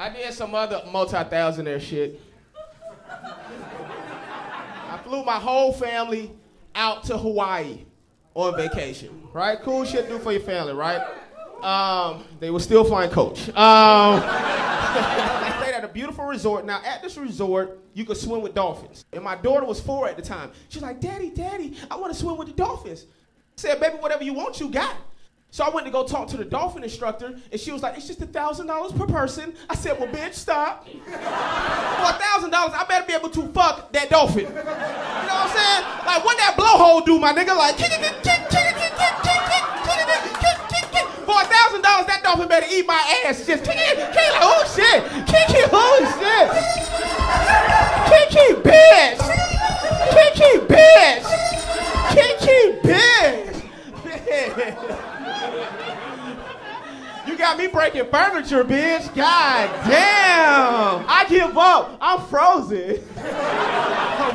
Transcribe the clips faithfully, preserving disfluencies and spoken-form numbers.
I did some other multi-thousandaire shit. I flew my whole family out to Hawaii on vacation, right? Cool shit to do for your family, right? Um, they were still flying coach. Um, I stayed at a beautiful resort. Now, at this resort, you could swim with dolphins. And my daughter was four at the time. She's like, Daddy, Daddy, I want to swim with the dolphins. I said, baby, whatever you want, you got it. So I went to go talk to the dolphin instructor, and she was like, it's just a thousand dollars per person. I said, well, bitch, stop. For a thousand dollars, I better be able to fuck that dolphin. You know what I'm saying? Like, what that blowhole do, my nigga? Like, kick, kick, kick, kick, kick, kick, kick, kick, kick, kick. For a thousand dollars, that dolphin better eat my ass. Just kick it, kick it, like, oh, shit. Kick it, oh, shit. Kick it, bitch. Kick it, bitch. Kick it, bitch. You got me breaking furniture, bitch. God damn. I give up. I'm frozen.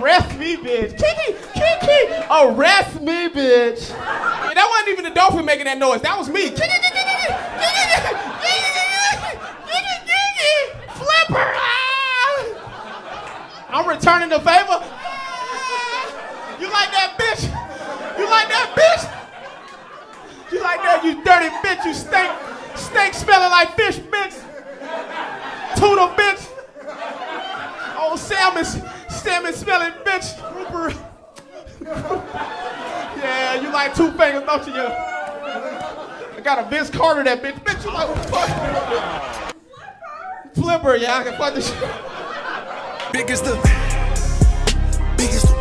Arrest me, bitch. Kiki, Kiki, arrest me, bitch. And that wasn't even the dolphin making that noise. That was me. Kiki, Kiki, Kiki, Kiki, Kiki, Flipper. Ah. I'm returning the favor. Ah. You like that, bitch? You like that, bitch? You like that, you dirty bitch, you stink. Steak smelling like fish, bitch. Tuna, bitch. Old salmon, salmon smelling, bitch. Grouper. Yeah, you like two fingers, don't you? I got a Vince Carter that bitch. Bitch, you like what the fuck? Flipper. Flipper, yeah, I can fuck this shit. Biggest the, biggest the.